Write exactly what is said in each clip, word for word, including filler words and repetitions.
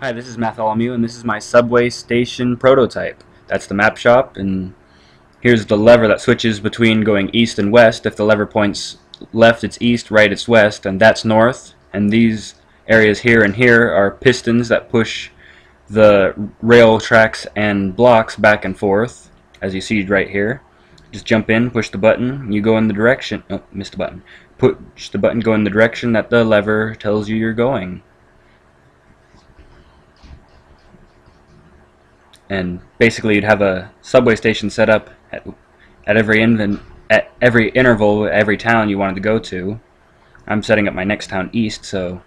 Hi, this is Matholomew, and this is my subway station prototype. That's the map shop, and here's the lever that switches between going east and west. If the lever points left, it's east, right, it's west, and that's north. And these areas here and here are pistons that push the rail tracks and blocks back and forth, as you see right here. Just jump in, push the button, you go in the direction. Oh, missed the button. Push the button, go in the direction that the lever tells you you're going. And basically, you'd have a subway station set up at, at every in, at every interval, every town you wanted to go to. I'm setting up my next town east, so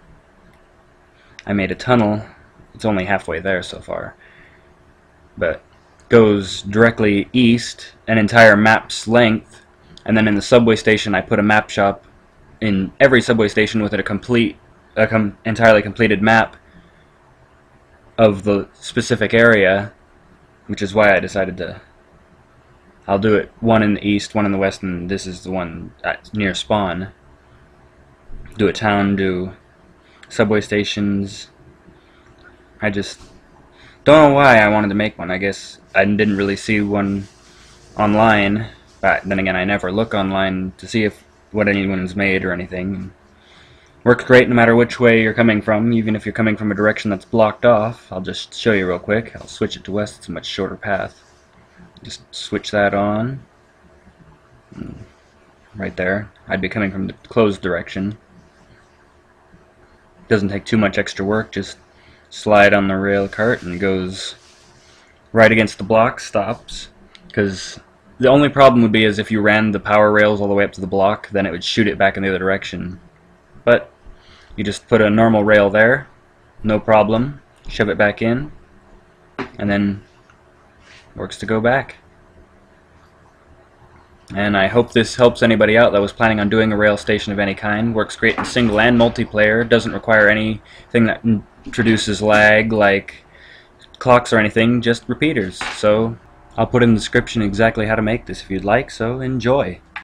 I made a tunnel. It's only halfway there so far, but goes directly east, an entire map's length, and then in the subway station, I put a map shop in every subway station with a complete, a com entirely completed map of the specific area. Which is why I decided to, I'll do it one in the east, one in the west, and this is the one near spawn. Do a town, do subway stations. I just don't know why I wanted to make one. I guess I didn't really see one online, but then again I never look online to see if what anyone's made or anything. Works great no matter which way you're coming from, even if you're coming from a direction that's blocked off. I'll just show you real quick. I'll switch it to west, it's a much shorter path. Just switch that on. Right there. I'd be coming from the closed direction. Doesn't take too much extra work, just slide on the rail cart and goes right against the block, stops. Because the only problem would be is if you ran the power rails all the way up to the block, then it would shoot it back in the other direction. But you just put a normal rail there, no problem, shove it back in, and then works to go back. And I hope this helps anybody out that was planning on doing a rail station of any kind. Works great in single and multiplayer, doesn't require anything that introduces lag like clocks or anything, just repeaters. So I'll put in the description exactly how to make this if you'd like, so enjoy.